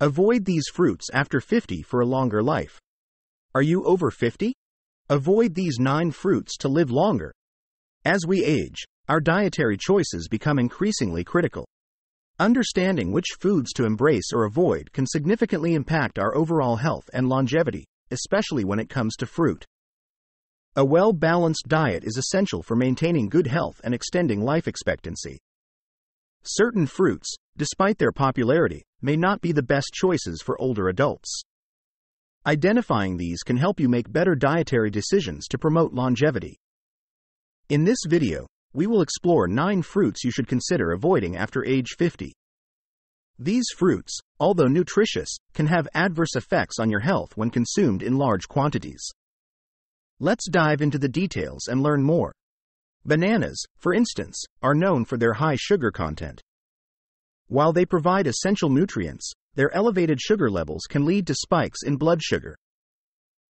Avoid these fruits after 50 for a longer life. Are you over 50? Avoid these 9 fruits to live longer. As we age, our dietary choices become increasingly critical. Understanding which foods to embrace or avoid can significantly impact our overall health and longevity, especially when it comes to fruit. A well-balanced diet is essential for maintaining good health and extending life expectancy. Certain fruits, despite their popularity, may not be the best choices for older adults. Identifying these can help you make better dietary decisions to promote longevity. In this video, we will explore 9 fruits you should consider avoiding after age 50. These fruits, although nutritious, can have adverse effects on your health when consumed in large quantities. Let's dive into the details and learn more. Bananas, for instance, are known for their high sugar content. While they provide essential nutrients, their elevated sugar levels can lead to spikes in blood sugar.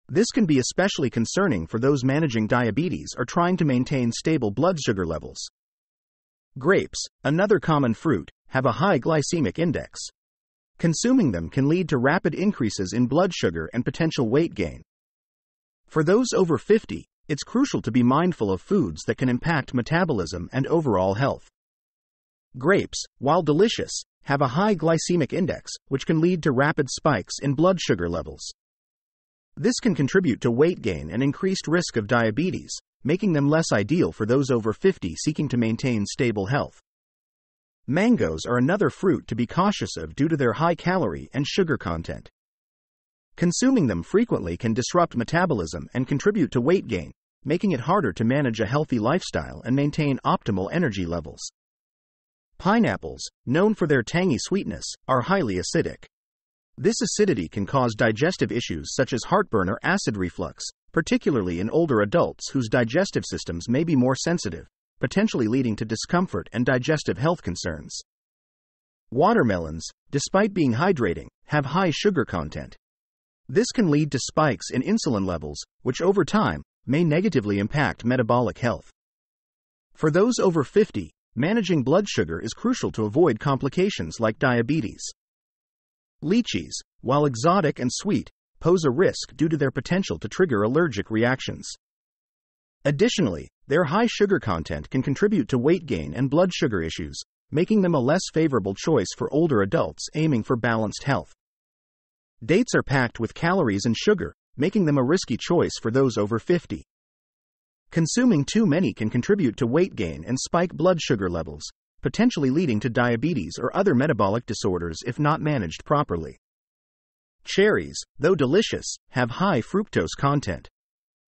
This can be especially concerning for those managing diabetes or trying to maintain stable blood sugar levels. Grapes, another common fruit, have a high glycemic index. Consuming them can lead to rapid increases in blood sugar and potential weight gain. For those over 50, it's crucial to be mindful of foods that can impact metabolism and overall health. Grapes, while delicious, have a high glycemic index, which can lead to rapid spikes in blood sugar levels. This can contribute to weight gain and increased risk of diabetes, making them less ideal for those over 50 seeking to maintain stable health. Mangoes are another fruit to be cautious of due to their high calorie and sugar content. Consuming them frequently can disrupt metabolism and contribute to weight gain, making it harder to manage a healthy lifestyle and maintain optimal energy levels. Pineapples, known for their tangy sweetness, are highly acidic. This acidity can cause digestive issues such as heartburn or acid reflux, particularly in older adults whose digestive systems may be more sensitive, potentially leading to discomfort and digestive health concerns. Watermelons, despite being hydrating, have high sugar content. This can lead to spikes in insulin levels, which over time may negatively impact metabolic health. For those over 50, managing blood sugar is crucial to avoid complications like diabetes. Lychees, while exotic and sweet, pose a risk due to their potential to trigger allergic reactions. Additionally, their high sugar content can contribute to weight gain and blood sugar issues, making them a less favorable choice for older adults aiming for balanced health. Dates are packed with calories and sugar, making them a risky choice for those over 50. Consuming too many can contribute to weight gain and spike blood sugar levels, potentially leading to diabetes or other metabolic disorders if not managed properly. Cherries, though delicious, have high fructose content.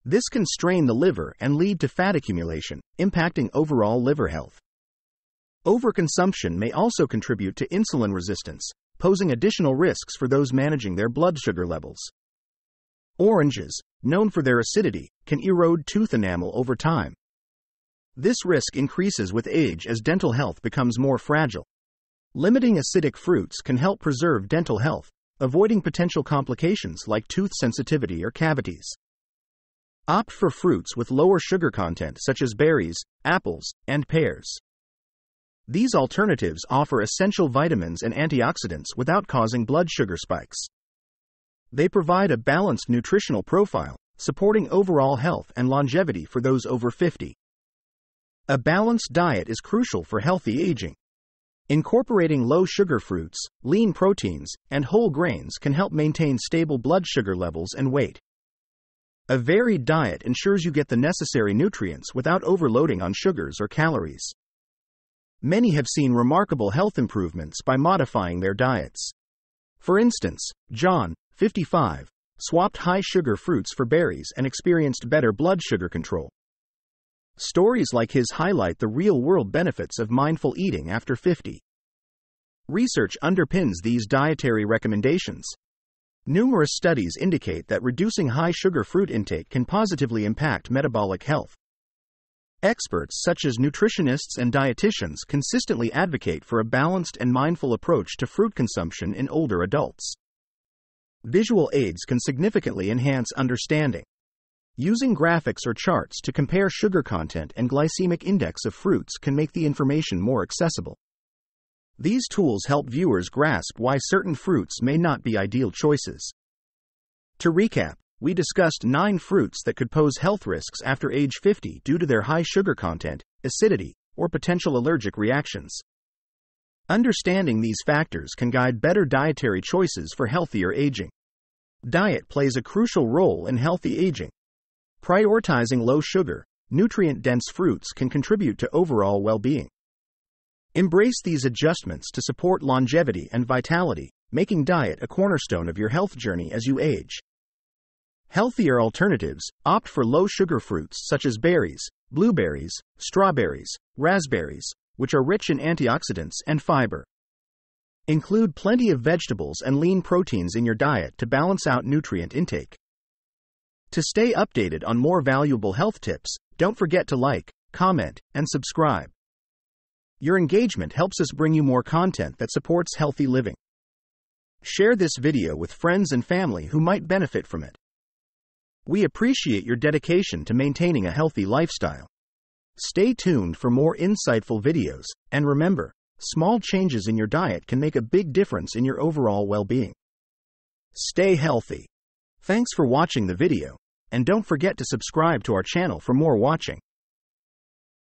This can strain the liver and lead to fat accumulation, impacting overall liver health. Overconsumption may also contribute to insulin resistance, posing additional risks for those managing their blood sugar levels. Oranges, known for their acidity, can erode tooth enamel over time. This risk increases with age as dental health becomes more fragile. Limiting acidic fruits can help preserve dental health, avoiding potential complications like tooth sensitivity or cavities. Opt for fruits with lower sugar content such as berries, apples, and pears. These alternatives offer essential vitamins and antioxidants without causing blood sugar spikes. They provide a balanced nutritional profile, supporting overall health and longevity for those over 50. A balanced diet is crucial for healthy aging. Incorporating low-sugar fruits, lean proteins, and whole grains can help maintain stable blood sugar levels and weight. A varied diet ensures you get the necessary nutrients without overloading on sugars or calories. Many have seen remarkable health improvements by modifying their diets. For instance, John, 55, swapped high-sugar fruits for berries and experienced better blood sugar control. Stories like his highlight the real-world benefits of mindful eating after 50. Research underpins these dietary recommendations. Numerous studies indicate that reducing high-sugar fruit intake can positively impact metabolic health. Experts such as nutritionists and dietitians consistently advocate for a balanced and mindful approach to fruit consumption in older adults. Visual aids can significantly enhance understanding. Using graphics or charts to compare sugar content and glycemic index of fruits can make the information more accessible. These tools help viewers grasp why certain fruits may not be ideal choices. To recap, we discussed 9 fruits that could pose health risks after age 50 due to their high sugar content, acidity, or potential allergic reactions. Understanding these factors can guide better dietary choices for healthier aging. Diet plays a crucial role in healthy aging. Prioritizing low-sugar, nutrient-dense fruits can contribute to overall well-being. Embrace these adjustments to support longevity and vitality, making diet a cornerstone of your health journey as you age. Healthier alternatives: opt for low-sugar fruits such as berries, blueberries, strawberries, raspberries, which are rich in antioxidants and fiber. Include plenty of vegetables and lean proteins in your diet to balance out nutrient intake. To stay updated on more valuable health tips, don't forget to like, comment, and subscribe. Your engagement helps us bring you more content that supports healthy living. Share this video with friends and family who might benefit from it. We appreciate your dedication to maintaining a healthy lifestyle. Stay tuned for more insightful videos, and remember, small changes in your diet can make a big difference in your overall well-being. Stay healthy. Thanks for watching the video, and don't forget to subscribe to our channel for more watching.